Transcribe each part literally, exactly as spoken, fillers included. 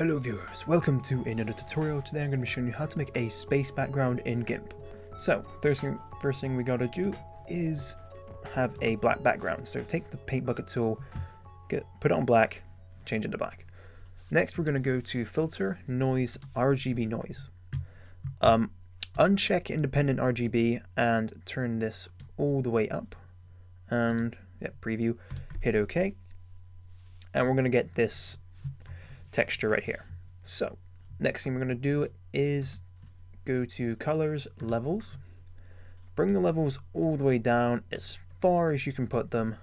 Hello viewers, welcome to another tutorial. Today I'm going to be showing you how to make a space background in GIMP. So, first thing, first thing we gotta do is have a black background. So take the paint bucket tool, get, put it on black, change it to black. Next we're going to go to filter, noise, R G B noise. Um, uncheck independent R G B and turn this all the way up. And, yeah, preview, hit OK. And we're going to get this texture right here. So next thing we're going to do is go to colors, levels, bring the levels all the way down as far as you can put them.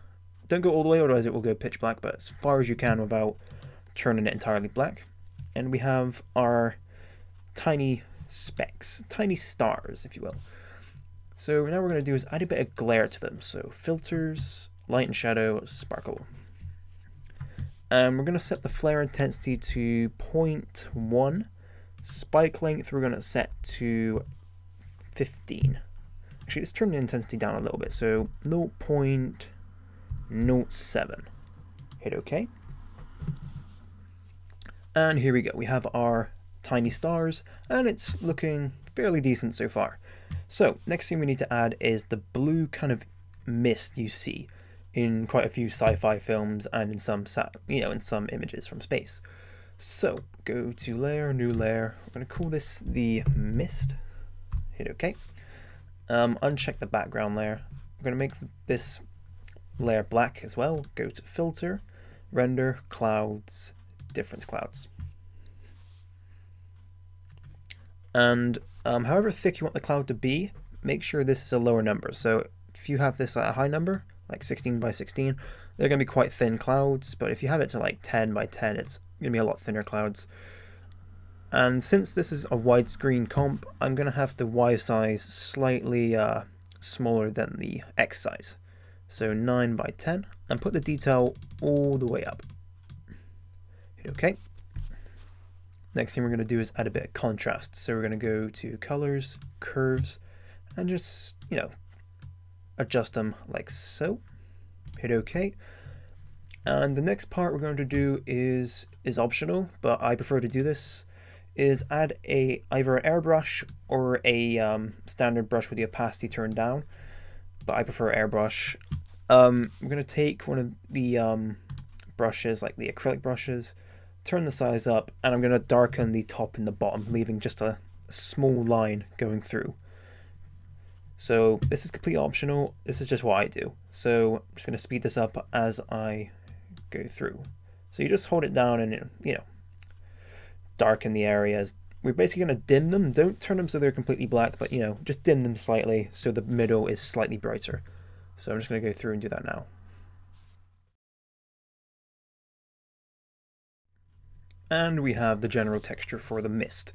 Don't go all the way, otherwise it will go pitch black, but as far as you can without turning it entirely black. And we have our tiny specks, tiny stars, if you will. So now we're going to do is add a bit of glare to them. So filters, light and shadow, sparkle. And we're going to set the flare intensity to zero point one. Spike length we're going to set to fifteen. Actually, let's turn the intensity down a little bit. So zero point zero seven. Hit OK. And here we go. We have our tiny stars, and it's looking fairly decent so far. So next thing we need to add is the blue kind of mist you see in quite a few sci-fi films and in some, you know, in some images from space. So go to layer, new layer. We're going to call this the mist. Hit OK. Um, uncheck the background layer. We're going to make this layer black as well. Go to filter, render, clouds, different clouds. And um, however thick you want the cloud to be, make sure this is a lower number. So if you have this at a high number, like sixteen by sixteen, they're going to be quite thin clouds, but if you have it to like ten by ten, it's going to be a lot thinner clouds. And since this is a widescreen comp, I'm going to have the Y size slightly uh, smaller than the X size. So nine by ten, and put the detail all the way up. Hit OK. Next thing we're going to do is add a bit of contrast. So we're going to go to colors, curves, and just, you know, adjust them like so. Hit OK. And the next part we're going to do is is optional, but I prefer to do this, is add a either an airbrush or a um, standard brush with the opacity turned down, but I prefer airbrush. Um, we're going to take one of the um, brushes, like the acrylic brushes, turn the size up, and I'm going to darken the top and the bottom, leaving just a small line going through. So this is completely optional. This is just what I do. So I'm just going to speed this up as I go through. So you just hold it down and, you know, darken the areas. We're basically going to dim them. Don't turn them so they're completely black, but, you know, just dim them slightly so the middle is slightly brighter. So I'm just going to go through and do that now. And we have the general texture for the mist.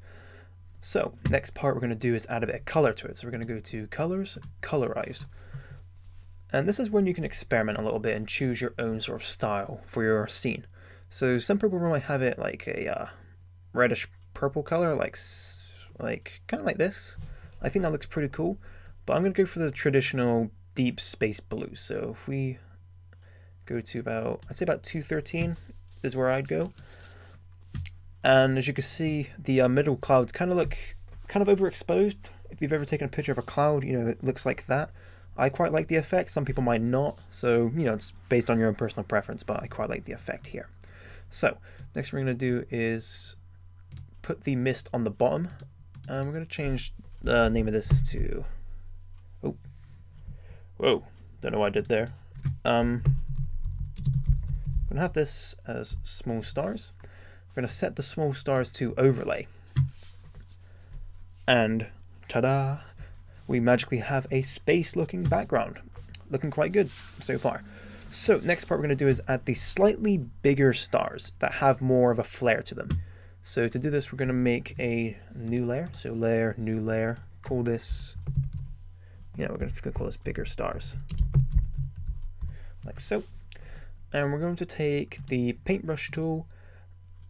So next part we're going to do is add a bit of color to it. So we're going to go to colors, colorize. And this is when you can experiment a little bit and choose your own sort of style for your scene. So some people might have it like a uh, reddish purple color, like like kind of like this. I think that looks pretty cool, but I'm going to go for the traditional deep space blue. So if we go to about, I'd say about two thirteen is where I'd go. And as you can see, the uh, middle clouds kind of look kind of overexposed. If you've ever taken a picture of a cloud, you know, it looks like that. I quite like the effect. Some people might not. So, you know, it's based on your own personal preference, but I quite like the effect here. So next we're going to do is put the mist on the bottom. And we're going to change the name of this to... Oh, whoa, don't know what I did there. Um, I'm going to have this as small stars. We're going to set the small stars to overlay, and ta-da, we magically have a space looking background, looking quite good so far. So next part we're going to do is add the slightly bigger stars that have more of a flare to them. So to do this, we're going to make a new layer. So layer, new layer, call this, you know, we're going to call this bigger stars, like so. And we're going to take the paintbrush tool,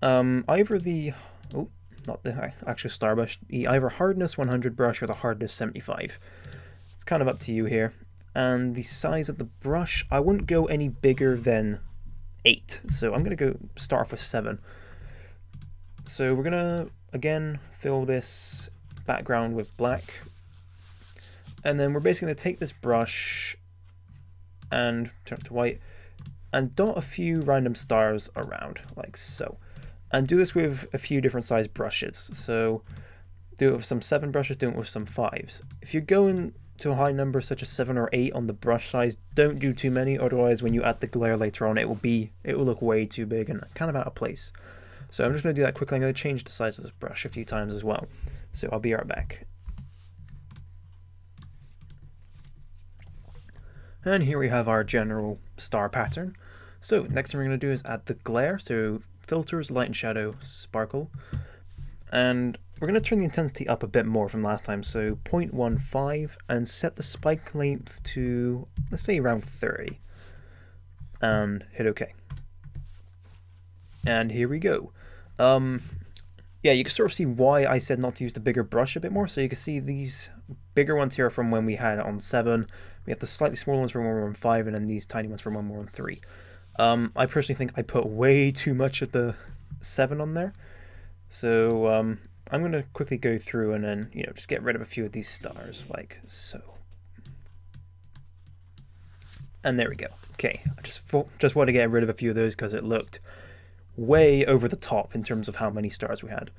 Um, either the, oh, not the actual star brush, the either hardness one hundred brush or the hardness seventy-five. It's kind of up to you here. And the size of the brush, I wouldn't go any bigger than eight. So I'm going to go start off with seven. So we're gonna, again, fill this background with black. And then we're basically gonna take this brush and turn it to white and dot a few random stars around, like so. And do this with a few different size brushes. So do it with some seven brushes, do it with some fives. If you're going to a high number such as seven or eight on the brush size, don't do too many, otherwise when you add the glare later on it will be it will look way too big and kind of out of place. So I'm just gonna do that quickly. I'm gonna change the size of this brush a few times as well. So I'll be right back. And here we have our general star pattern. So next thing we're gonna do is add the glare. So filters, light and shadow, sparkle. And we're going to turn the intensity up a bit more from last time, so zero point one five, and set the spike length to, let's say, around thirty, and hit OK. And here we go. Um, yeah, you can sort of see why I said not to use the bigger brush a bit more, so you can see these bigger ones here are from when we had it on seven, we have the slightly smaller ones from when we were on five, and then these tiny ones from when we were on three. Um, I personally think I put way too much of the seven on there. So um, I'm going to quickly go through and then, you know, just get rid of a few of these stars like so. And there we go. Okay, I just thought, just want to get rid of a few of those because it looked way over the top in terms of how many stars we had.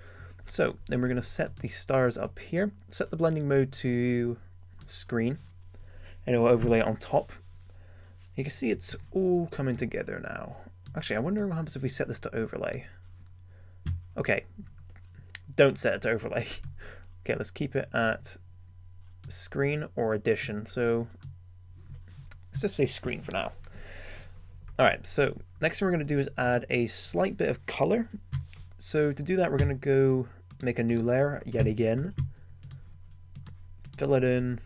So then we're going to set the stars up here, set the blending mode to screen, and it will overlay on top. You can see it's all coming together now. Actually, I wonder what happens if we set this to overlay. Okay, don't set it to overlay. Okay, let's keep it at screen or addition. So let's just say screen for now. All right, so next thing we're gonna do is add a slight bit of color. So to do that, we're gonna go make a new layer yet again, fill it in.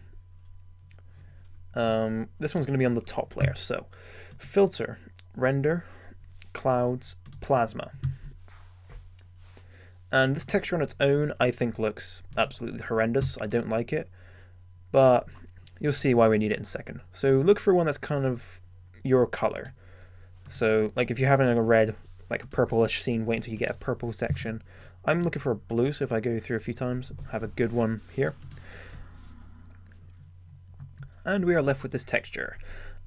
Um, this one's gonna be on the top layer. So filter, render, clouds, plasma. And this texture on its own, I think, looks absolutely horrendous. I don't like it, but you'll see why we need it in a second. So look for one that's kind of your color. So like if you're having a red, like a purplish scene, wait until you get a purple section. I'm looking for a blue, so if I go through a few times, have a good one here. And we are left with this texture.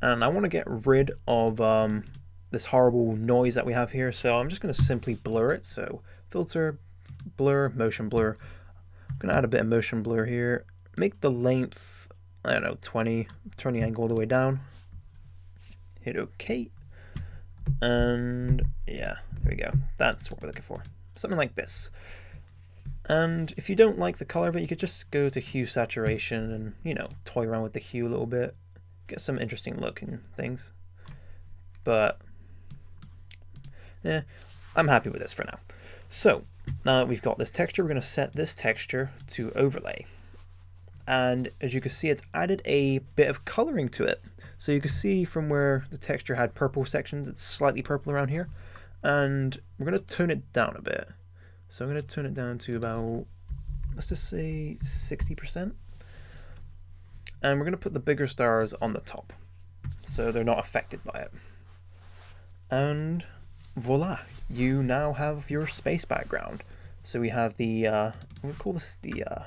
And I want to get rid of um, this horrible noise that we have here. So I'm just going to simply blur it. So filter, blur, motion blur. I'm gonna add a bit of motion blur here. Make the length, I don't know, twenty, turn the angle all the way down. Hit OK. And yeah, there we go. That's what we're looking for. Something like this. And if you don't like the color of it, you could just go to hue saturation and, you know, toy around with the hue a little bit. Get some interesting looking things. But yeah, I'm happy with this for now. So now that we've got this texture, we're going to set this texture to overlay. And as you can see, it's added a bit of coloring to it. So you can see from where the texture had purple sections, it's slightly purple around here. And we're going to tone it down a bit. So I'm going to turn it down to about, let's just say sixty percent. And we're going to put the bigger stars on the top, so they're not affected by it. And voila, you now have your space background. So we have the, uh, we'll call this the, uh,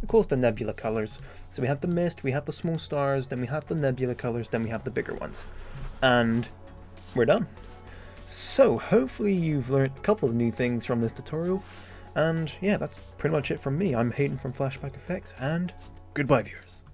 we'll call this the nebula colors. So we have the mist, we have the small stars, then we have the nebula colors, then we have the bigger ones. And we're done. So hopefully you've learned a couple of new things from this tutorial. And yeah, that's pretty much it from me. I'm Hayden from Flashback Effects, and goodbye, viewers.